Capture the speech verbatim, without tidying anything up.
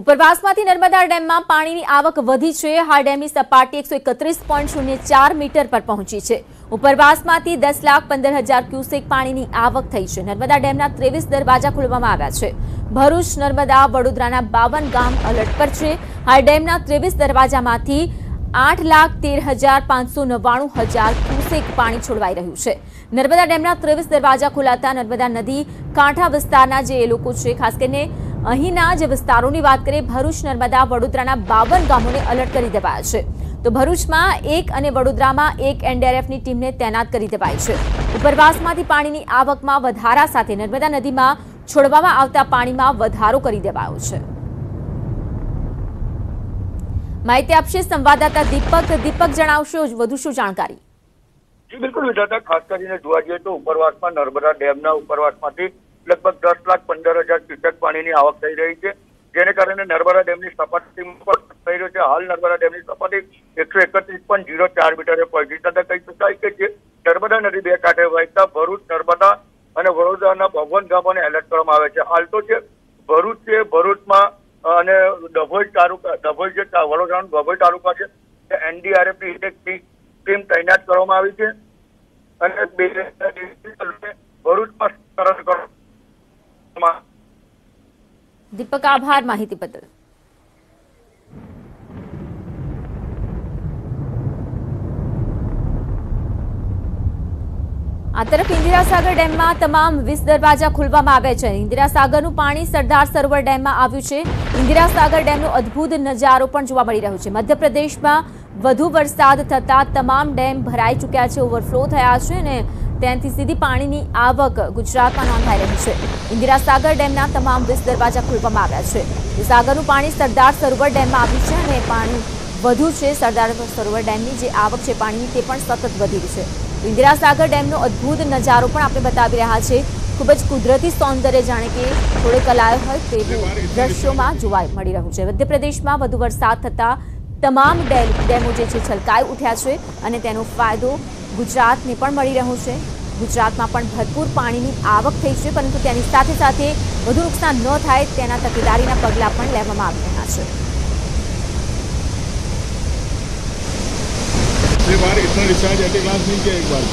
ઉપરવાસમાંથી નર્મદા ડેમમાં પાણીની આવક વધી છે। હાલ ડેમની સપાટી એકસો એકત્રીસ પોઈન્ટ શૂન્ય ચાર મીટર પર પહોંચી છે। ઉપરવાસમાંથી દસ લાખ પંદર હજાર ક્યુસેક પાણીની આવક થઈ છે। નર્મદા ડેમના ત્રેવીસ દરવાજા ખોલવામાં આવ્યા છે। ભરૂચ, નર્મદા, વડોદરાના બાવન ગામ એલર્ટ પર છે। હાલ ડેમના ત્રેવીસ દરવાજામાંથી આઠ લાખ તેર હજાર પાંચસો નવ્વાણું હજાર ક્યુસેક પાણી છોડવાઈ રહ્યું છે। નર્મદા ડેમના ત્રેવીસ દરવાજા ખોલાતા નર્મદા નદી કાંઠા વિસ્તારના જે લોકો છે, ખાસ કરીને અહીંના જે વિસ્તારોની વાત કરીએ, ભરૂચ, નર્મદા, વડોદરાના બાવન ગામોને એલર્ટ કરી દેવાયા છે। તો ભરૂચમાં એક અને વડોદરામાં એક એનડીઆરએફની ટીમને તૈનાત કરી દેવાઈ છે। ઉપરવાસમાંથી પાણીની આવકમાં વધારા સાથે નર્મદા નદીમાં છોડવામાં આવતા પાણીમાં વધારો કરી દેવાયો છે। माहिती आपसे संवाददाता दीपक दीपक जणावशो वधु शुं जानकारी। जी बिल्कुल विधाता, खास करीने जोवा जईए तो उपरवासमां नर्मदा डेमना उपरवासमांथी लगभग दस लाख पंदर हजार क्यूसेक पाणीनी आवक थई रही छे, जेने कारणे नर्मदा डेमनी सपाटी पर थई रह्यो छे। हाल नर्मदा डेमनी सपाटी एकसो एकत्रीस पॉइंट जीरो चार मीटरे पहोंची छे। कही शकाय के नर्मदा नदी बे कांठे वहेता भरूच, नर्मदा अने वडोदराना बावन गामोने एलर्ट करवामां आव्या छे। हाल तो छे भरूच छे, भरूचमां डभोई तालुका डभोई वडोदरा डभोई तालुका है एनडीआरएफ टीम तैनात कर दीपक आभार माहिती बदल। आ तरफ इंदिरासागर डेम में तमाम वीस दरवाजा खोलवामां आव्या छे। इंदिरासागरनुं पाणी सरदार सरोवर डेम में आव्युं छे। इंदिरासागर डेमनो अद्भुत नजारो पण जोवा मळी रह्यो छे। मध्यप्रदेश में वधु वरसाद थता तमाम डेम भराई चूक्या छे, ओवरफ्लो थया छे अने तेनाथी सीधी पाणीनी आवक गुजरात में नोंधाई रही है। इंदिरासागर डेमना तमाम वीस दरवाजा खोलवामां आव्या छे। सागरनुं पाणी सरदार सरोवर डेम में आव्युं छे अने पाणी વધુ છે। સરદાર સરોવર ડેમની જે આવક છે પાણીની તે પણ સતત વધી રહી છે। ઇન્દિરાસાગર ડેમનો અદ્ભુત નજારો પણ આપણે બતાવી રહ્યા છે। ખૂબ જ કુદરતી સૌંદર્ય, જાણે કે થોડે કલાય હોય તેવું દ્રશ્યોમાં જોવા મળી રહ્યું છે। મધ્યપ્રદેશમાં વધુ વરસાદ થતાં તમામ ડેમો જે છે છલકાઈ ઉઠ્યા છે અને તેનો ફાયદો ગુજરાતને પણ મળી રહ્યો છે। ગુજરાતમાં પણ ભરપૂર પાણીની આવક થઈ છે, પરંતુ તેની સાથે સાથે વધુ નુકસાન ન થાય તેના તકેદારીના પગલાં પણ લેવામાં આવી રહ્યા છે। बार इतना रिचार्ज एट ए क्लास नहीं किया एक बार।